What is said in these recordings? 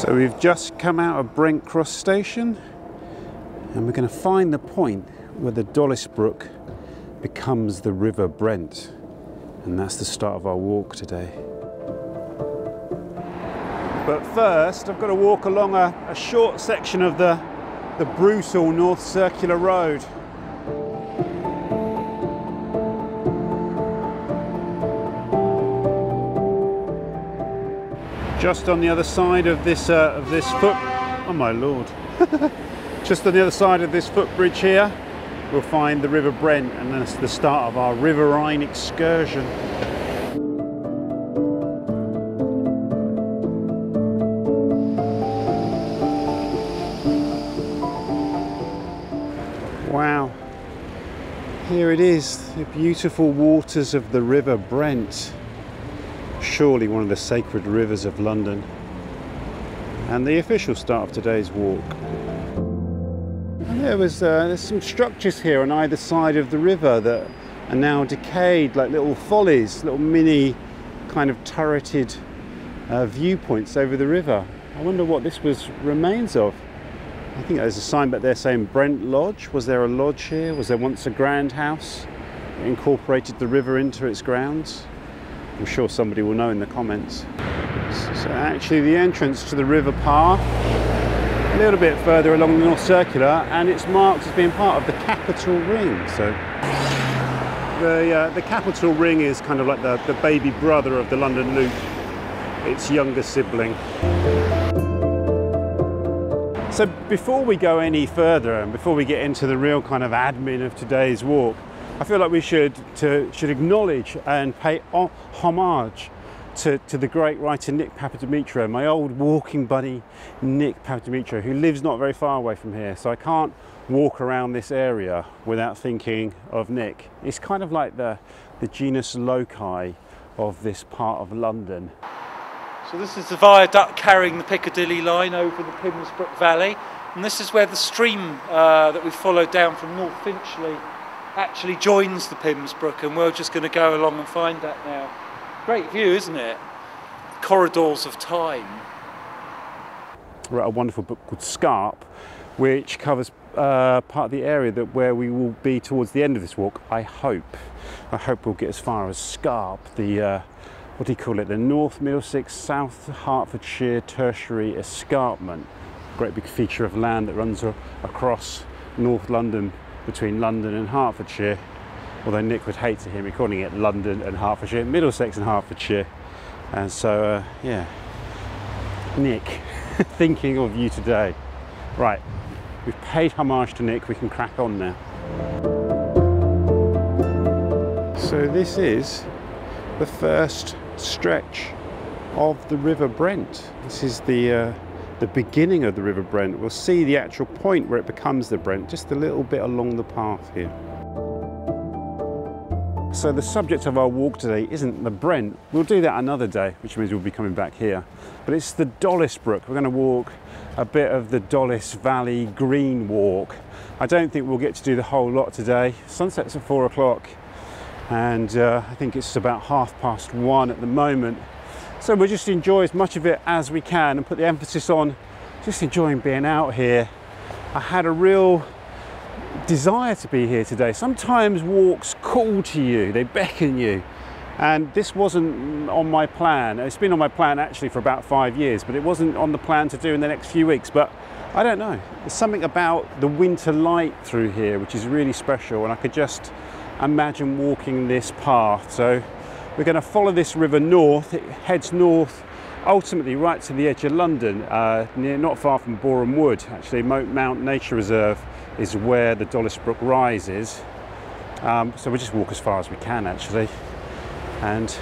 So we've just come out of Brent Cross station and we're going to find the point where the Dollis Brook becomes the River Brent, and that's the start of our walk today. But first I've got to walk along a short section of the brutal North Circular Road. Just on the other side of this foot, oh my lord! Just on the other side of this footbridge here, we'll find the River Brent, and that's the start of our riverine excursion. Wow! Here it is, the beautiful waters of the River Brent. Surely one of the sacred rivers of London, and the official start of today's walk. And there's some structures here on either side of the river that are now decayed, like little follies, little mini kind of turreted viewpoints over the river. I wonder what this was remains of. I think there's a sign back there saying Brent Lodge. Was there a lodge here? Was there once a grand house that incorporated the river into its grounds? I'm sure somebody will know in the comments. So actually the entrance to the river path, a little bit further along the North Circular, and it's marked as being part of the Capital Ring. So the Capital Ring is kind of like the baby brother of the London Loop, its younger sibling. So before we go any further and before we get into the real kind of admin of today's walk, I feel like we should acknowledge and pay homage to the great writer Nick Papadimitriou, my old walking buddy Nick Papadimitriou, who lives not very far away from here. So I can't walk around this area without thinking of Nick. It's kind of like the genus loci of this part of London. So this is the viaduct carrying the Piccadilly line over the Pimsbrook Valley, and this is where the stream that we followed down from North Finchley actually joins the Pimsbrook, and we're just going to go along and find that now. Great view, isn't it? Corridors of time. We're at a wonderful book called Scarp, which covers part of the area that where we will be towards the end of this walk, I hope. I hope we'll get as far as Scarp, the, what do you call it, the North Middlesex, South Hertfordshire Tertiary Escarpment. Great big feature of land that runs across North London, between London and Hertfordshire, although Nick would hate to hear me calling it London and Hertfordshire, Middlesex and Hertfordshire. And so, yeah, Nick, thinking of you today. Right, we've paid homage to Nick, we can crack on now. So this is the first stretch of the River Brent. This is the beginning of the River Brent. We'll see the actual point where it becomes the Brent, just a little bit along the path here. So the subject of our walk today isn't the Brent. We'll do that another day, which means we'll be coming back here. But it's the Dollis Brook. We're going to walk a bit of the Dollis Valley Green Walk. I don't think we'll get to do the whole lot today. Sunset's at 4 o'clock, and I think it's about 1:30 at the moment. So we'll just enjoy as much of it as we can and put the emphasis on just enjoying being out here. I had a real desire to be here today. Sometimes walks call to you, they beckon you. And this wasn't on my plan. It's been on my plan actually for about 5 years, but it wasn't on the plan to do in the next few weeks. But I don't know, there's something about the winter light through here which is really special, and I could just imagine walking this path. So we're going to follow this river north. It heads north, ultimately right to the edge of London, not far from Boreham Wood. Actually, Moat Mount Nature Reserve is where the Dollis Brook rises. So we'll just walk as far as we can, actually, and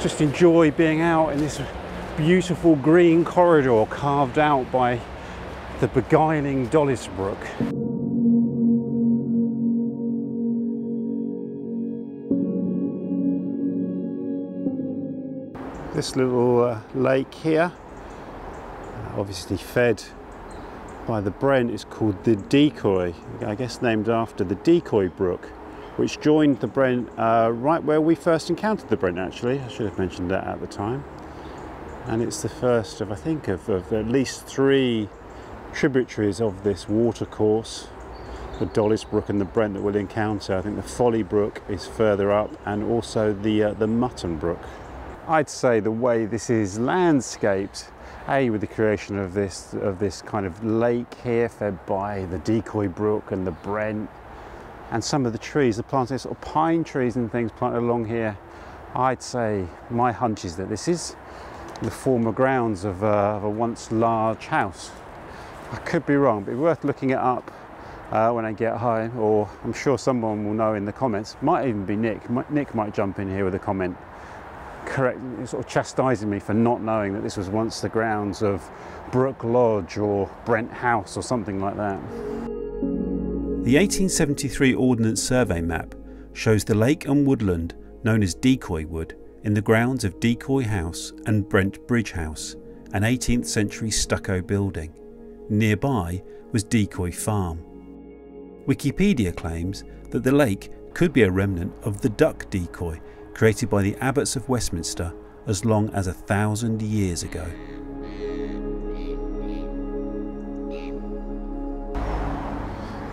just enjoy being out in this beautiful green corridor carved out by the beguiling Dollis Brook. This little lake here, obviously fed by the Brent, is called the Decoy, I guess named after the Decoy Brook, which joined the Brent right where we first encountered the Brent, actually. I should have mentioned that at the time. and it's the first of, I think, of at least three tributaries of this watercourse, the Dollis Brook and the Brent, that we'll encounter. I think the Folly Brook is further up, and also the Mutton Brook. I'd say the way this is landscaped, A, with the creation of this kind of lake here fed by the Decoy Brook and the Brent, and some of the trees, the planting, sort of pine trees and things planted along here, I'd say my hunch is that this is the former grounds of a once large house. I could be wrong, but it's worth looking it up when I get home, or I'm sure someone will know in the comments. Might even be Nick. Nick might jump in here with a comment, correct, sort of chastising me for not knowing that this was once the grounds of Brook Lodge or Brent House or something like that. The 1873 Ordnance Survey map shows the lake and woodland known as Decoy Wood in the grounds of Decoy House and Brent Bridge House, an 18th century stucco building. Nearby was Decoy Farm. Wikipedia claims that the lake could be a remnant of the duck decoy created by the abbots of Westminster as long as 1,000 years ago.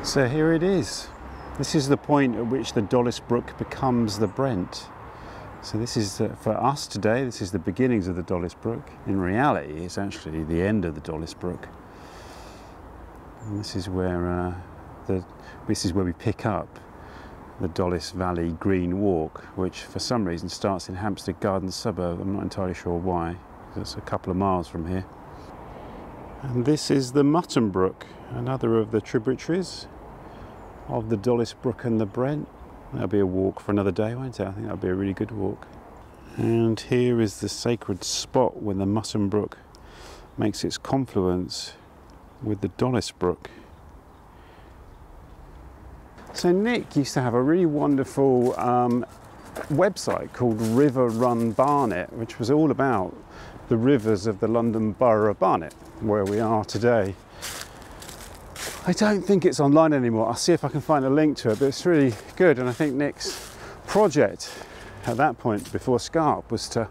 So here it is. This is the point at which the Dollis Brook becomes the Brent. So this is, for us today, this is the beginnings of the Dollis Brook. In reality, it's actually the end of the Dollis Brook. And this is where we pick up the Dollis Valley Green Walk, which for some reason starts in Hampstead Garden Suburb. I'm not entirely sure why. It's a couple of miles from here. And this is the Mutton Brook, another of the tributaries of the Dollis Brook and the Brent. That'll be a walk for another day, won't it? I think that'll be a really good walk. And here is the sacred spot when the Mutton Brook makes its confluence with the Dollis Brook. So Nick used to have a really wonderful website called River Run Barnet, which was all about the rivers of the London borough of Barnet, where we are today. I don't think it's online anymore. I'll see if I can find a link to it, but it's really good. And I think Nick's project at that point, before Scarp, was to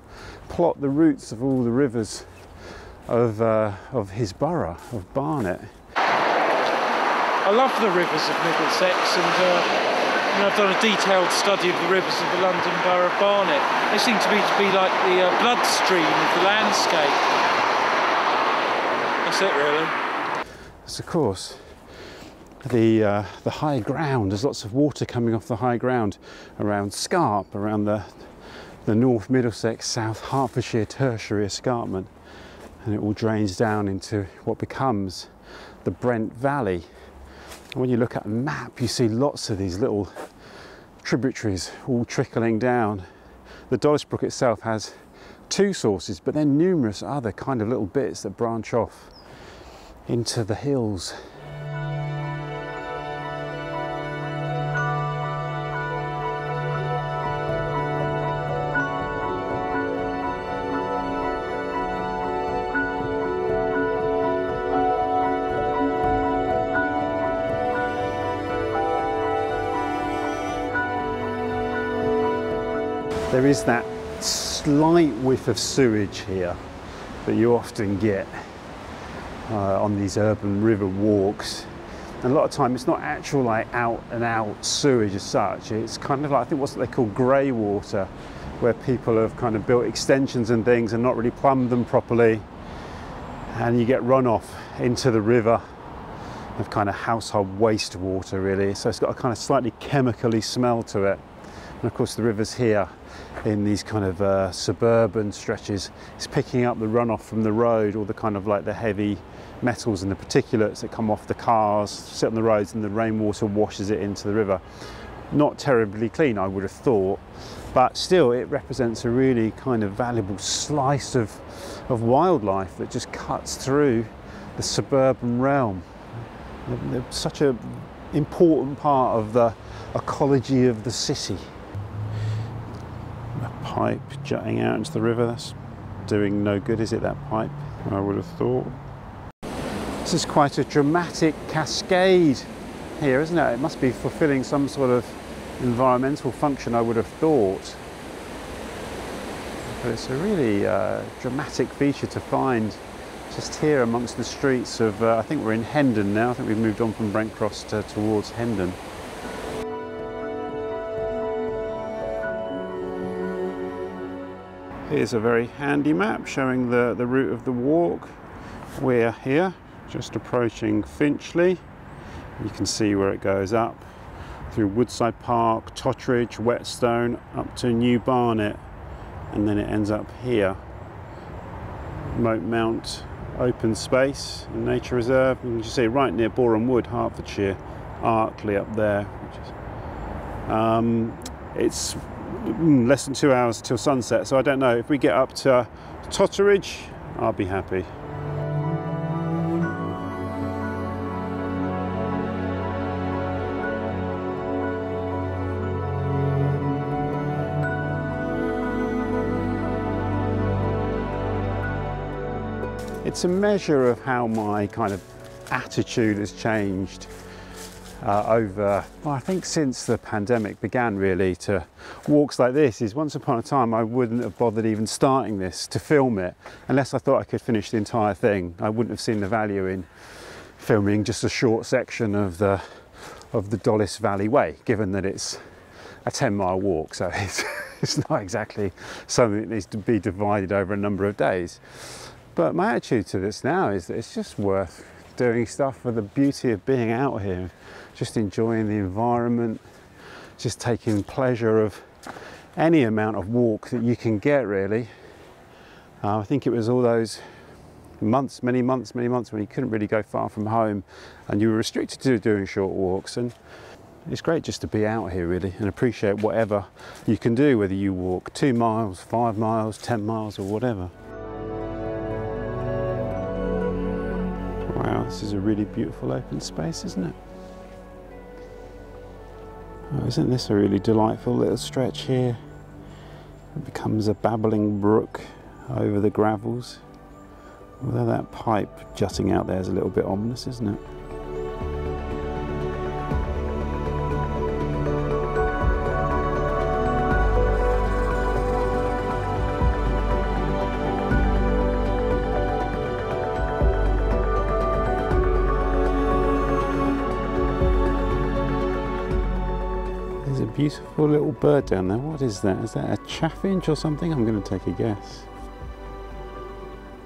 plot the routes of all the rivers of his borough, of Barnet. I love the rivers of Middlesex, and I've done a detailed study of the rivers of the London borough of Barnet. They seem to be like the bloodstream of the landscape. That's it, really. That's, of course, the high ground. There's lots of water coming off the high ground around Scarp, around the North Middlesex, South Hertfordshire tertiary escarpment. And it all drains down into what becomes the Brent Valley. And when you look at a map, you see lots of these little tributaries all trickling down. The Dollis Brook itself has two sources, but then numerous other kind of little bits that branch off into the hills. There is that slight whiff of sewage here that you often get on these urban river walks, and a lot of time it's not actual like out and out sewage as such. It's kind of like, I think what's what they call grey water, where people have kind of built extensions and things and not really plumbed them properly, and you get runoff into the river of kind of household waste water, really. So it's got a kind of slightly chemically smell to it. And of course the rivers here in these kind of suburban stretches is picking up the runoff from the road, all the kind of like the heavy metals and the particulates that come off the cars, sit on the roads, and the rainwater washes it into the river. Not terribly clean, I would have thought, but still it represents a really kind of valuable slice of wildlife that just cuts through the suburban realm. They're such an important part of the ecology of the city. Pipe jutting out into the river. That's doing no good, is it, that pipe? I would have thought. This is quite a dramatic cascade here, isn't it? It must be fulfilling some sort of environmental function, I would have thought. but it's a really dramatic feature to find just here amongst the streets of, I think we're in Hendon now. I think we've moved on from Brent Cross towards Hendon. Here's a very handy map showing the route of the walk. We're here, just approaching Finchley. You can see where it goes up through Woodside Park, Totteridge, Whetstone, up to New Barnet, and then it ends up here. Moat Mount Open Space and Nature Reserve. You can just see right near Boreham Wood, Hertfordshire, Arkley up there. Which is, it's less than 2 hours till sunset, so I don't know. If we get up to Totteridge, I'll be happy. It's a measure of how my kind of attitude has changed over, well, I think since the pandemic began really, to walks like this. Is once upon a time I wouldn't have bothered even starting this to film it unless I thought I could finish the entire thing. I wouldn't have seen the value in filming just a short section of the Dollis Valley Way, given that it's a 10-mile walk, so it's not exactly something that needs to be divided over a number of days. But my attitude to this now is that it's just worth doing stuff for the beauty of being out here, just enjoying the environment, just taking pleasure of any amount of walk that you can get really. I think it was all those months, many months when you couldn't really go far from home and you were restricted to doing short walks, and it's great just to be out here really and appreciate whatever you can do, whether you walk 2 miles, 5 miles, 10 miles or whatever. Wow, this is a really beautiful open space, isn't it? Oh, isn't this a really delightful little stretch here? It becomes a babbling brook over the gravels. Although that pipe jutting out there is a little bit ominous, isn't it? Beautiful little bird down there. What is that? Is that a chaffinch or something? I'm going to take a guess.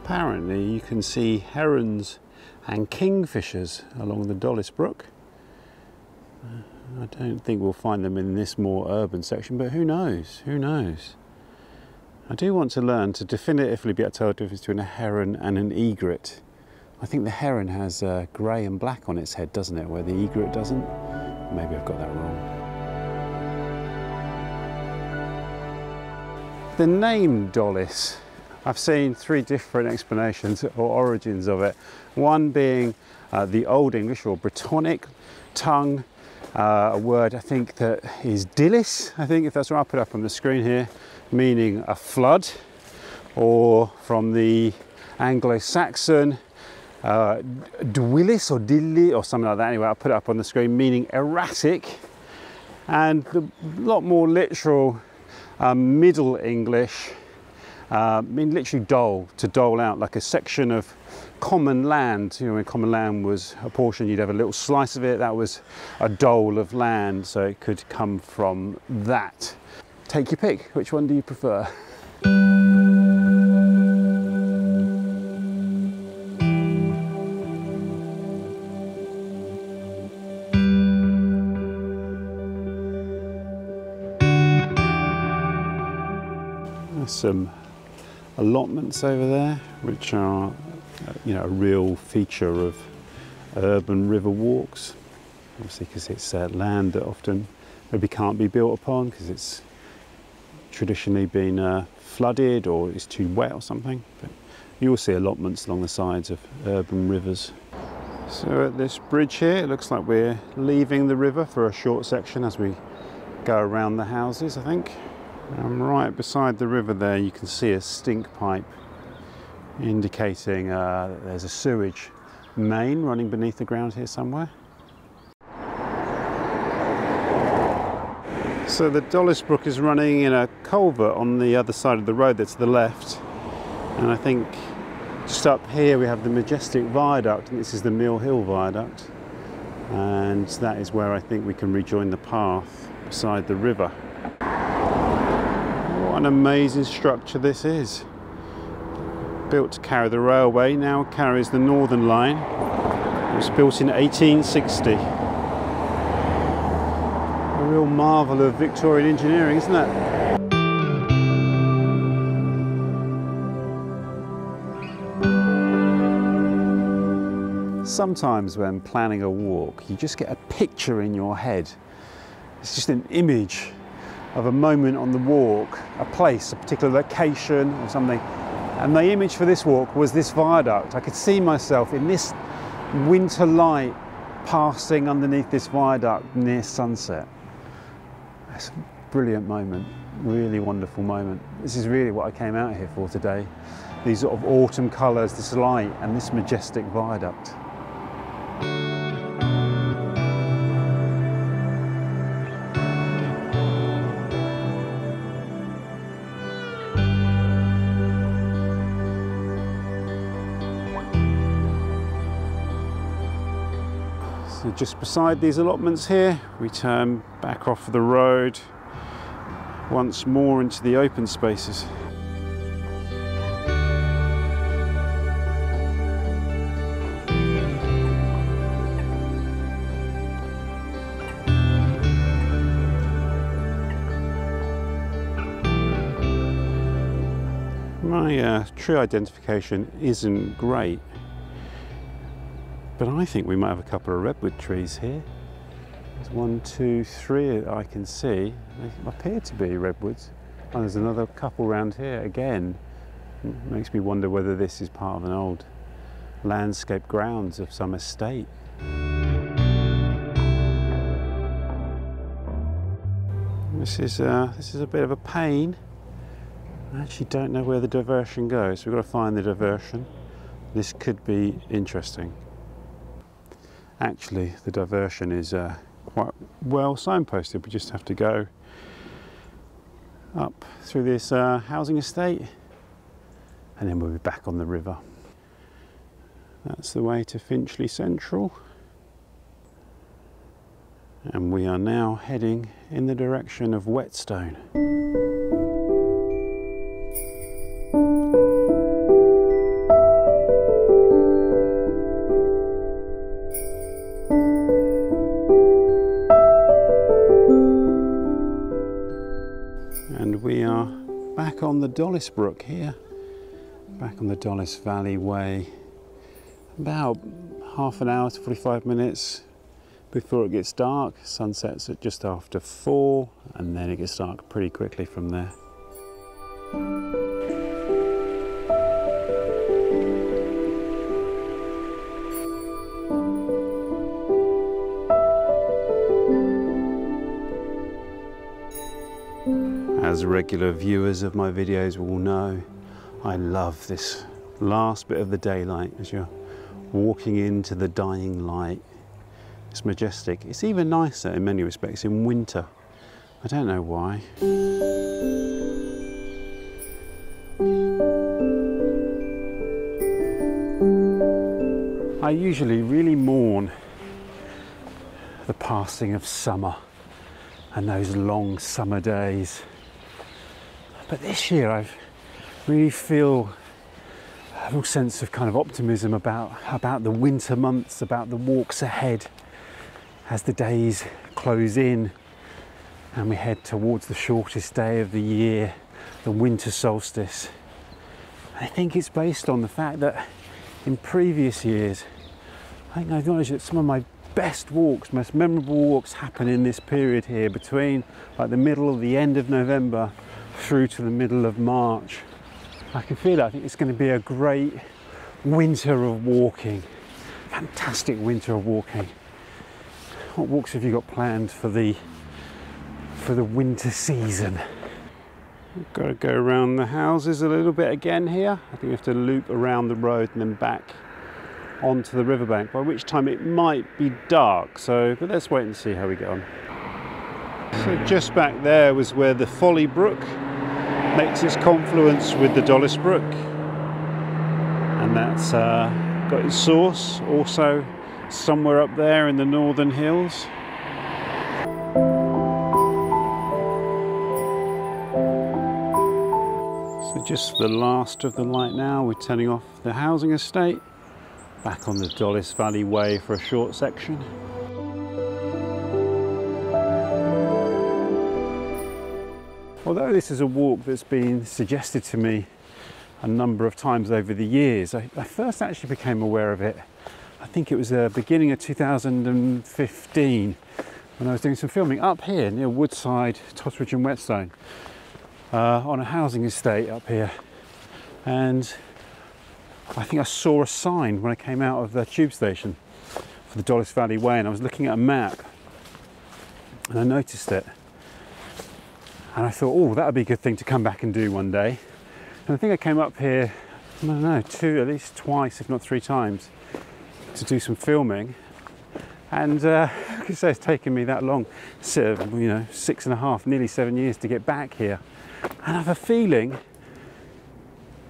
Apparently you can see herons and kingfishers along the Dollis Brook. I don't think we'll find them in this more urban section, but who knows? Who knows? I do want to learn to definitively be able to tell the difference between a heron and an egret. I think the heron has grey and black on its head, doesn't it, where the egret doesn't? Maybe I've got that wrong. The name Dollis, I've seen three different explanations or origins of it. One being the Old English or Brittonic tongue, a word I think that is Dillis, I think, if that's right, I'll put up on the screen here, meaning a flood, or from the Anglo-Saxon Dwillis or Dilly or something like that. Anyway, I'll put it up on the screen, meaning erratic, and a lot more literal Middle English, mean literally dole, to dole out, like a section of common land. You know, when common land was a portion, you'd have a little slice of it, that was a dole of land, so it could come from that. Take your pick, which one do you prefer? Some allotments over there, which are, you know, a real feature of urban river walks, obviously, because it's land that often maybe can't be built upon because it's traditionally been flooded or it's too wet or something. But you will see allotments along the sides of urban rivers. So at this bridge here, it looks like we're leaving the river for a short section as we go around the houses, I think. And right beside the river there, you can see a stink pipe indicating that there's a sewage main running beneath the ground here somewhere. So the Dollis Brook is running in a culvert on the other side of the road that's to the left. And I think just up here we have the majestic viaduct, and this is the Mill Hill viaduct. And that is where I think we can rejoin the path beside the river. What an amazing structure this is. Built to carry the railway, now carries the Northern line. It was built in 1860. A real marvel of Victorian engineering, isn't it? Sometimes when planning a walk, you just get a picture in your head. It's just an image of a moment on the walk, a place, a particular location or something. And the image for this walk was this viaduct. I could see myself in this winter light passing underneath this viaduct near sunset. It's a brilliant moment, really wonderful moment. This is really what I came out here for today. These sort of autumn colours, this light and this majestic viaduct. So just beside these allotments here, we turn back off the road once more into the open spaces. My tree identification isn't great, but I think we might have a couple of redwood trees here. There's 1, 2, 3 I can see. They appear to be redwoods. And there's another couple round here again. It makes me wonder whether this is part of an old landscape grounds of some estate. This is a bit of a pain. I actually don't know where the diversion goes. We've got to find the diversion. This could be interesting. Actually, the diversion is quite well signposted. We just have to go up through this housing estate and then we'll be back on the river. That's the way to Finchley Central. And we are now heading in the direction of Whetstone. On the Dollis Brook here, back on the Dollis Valley Way, about half an hour to 45 minutes before it gets dark. Sunsets at just after 4 and then it gets dark pretty quickly from there. As regular viewers of my videos will know, I love this last bit of the daylight as you're walking into the dying light. It's majestic. It's even nicer in many respects in winter. I don't know why. I usually really mourn the passing of summer and those long summer days. But this year I really feel a real sense of kind of optimism about the winter months, about the walks ahead as the days close in and we head towards the shortest day of the year, the winter solstice. I think it's based on the fact that in previous years, I think I acknowledge that some of my best walks, most memorable walks happen in this period here between like the middle or the end of November through to the middle of March. I can feel it. I think it's going to be a great winter of walking. Fantastic winter of walking. What walks have you got planned for the winter season? We've got to go around the houses a little bit again here. I think we have to loop around the road and then back onto the riverbank, by which time it might be dark, but let's wait and see how we get on. So just back there was where the Folly Brook makes its confluence with the Dollis Brook, and that's got its source also somewhere up there in the northern hills. So just the last of the light now, we're turning off the housing estate, back on the Dollis Valley Way for a short section. Although this is a walk that's been suggested to me a number of times over the years, I first actually became aware of it, I think it was the beginning of 2015, when I was doing some filming up here near Woodside, Totteridge and Whetstone, on a housing estate up here. And I think I saw a sign when I came out of the tube station for the Dollis Valley Way, and I was looking at a map and I noticed it. And I thought, oh, that would be a good thing to come back and do one day. And I think I came up here, I don't know, at least twice, if not three times, to do some filming. And I could say it's taken me that long, sort of, you know, 6.5, nearly 7 years to get back here. And I have a feeling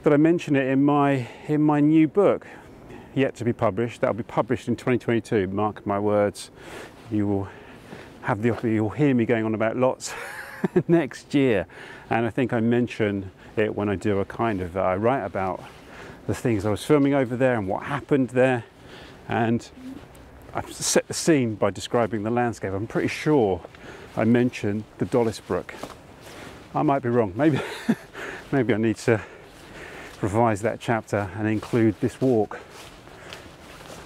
that I mention it in my new book, yet to be published. That'll be published in 2022. Mark my words. You will have the opportunity. You'll hear me going on about lots next year, and I think I mention it when I do a kind of I write about the things I was filming over there and what happened there, and I've set the scene by describing the landscape. I'm pretty sure I mentioned the Dollis Brook. I might be wrong. Maybe I need to revise that chapter and include this walk.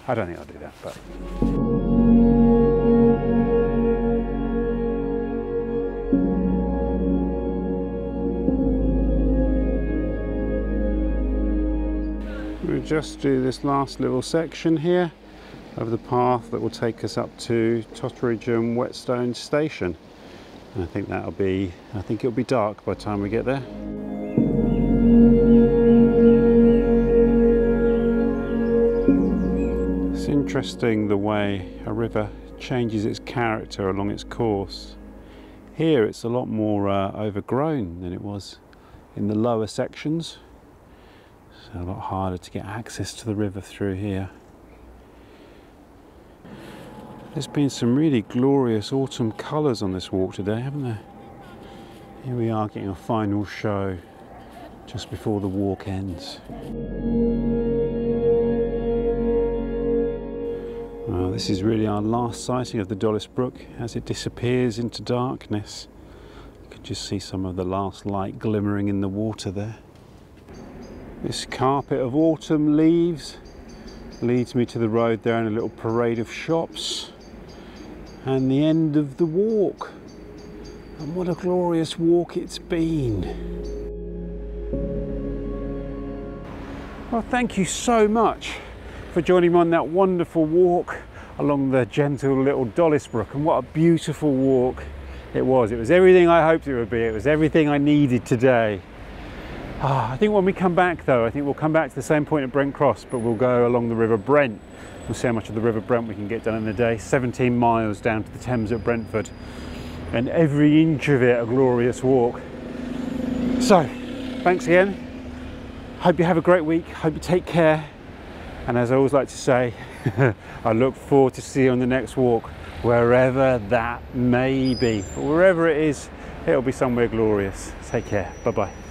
I don't think I'll do that, but. Just do this last little section here of the path that will take us up to Totteridge and Whetstone station, and I think it'll be dark by the time we get there. It's interesting the way a river changes its character along its course. Here it's a lot more overgrown than it was in the lower sections. A lot harder to get access to the river through here. There's been some really glorious autumn colours on this walk today, haven't there? Here we are getting a final show just before the walk ends. Well, this is really our last sighting of the Dollis Brook as it disappears into darkness. You can just see some of the last light glimmering in the water there. This carpet of autumn leaves leads me to the road there and a little parade of shops and the end of the walk. And what a glorious walk it's been. Well, thank you so much for joining me on that wonderful walk along the gentle little Dollis Brook, and what a beautiful walk it was. It was everything I hoped it would be. It was everything I needed today. I think when we come back though, I think we'll come back to the same point at Brent Cross, but we'll go along the River Brent. We'll see how much of the River Brent we can get done in a day. 17 miles down to the Thames at Brentford, and every inch of it a glorious walk. So, thanks again. Hope you have a great week. Hope you take care. And as I always like to say, I look forward to see you on the next walk, wherever that may be. But wherever it is, it'll be somewhere glorious. Take care. Bye-bye.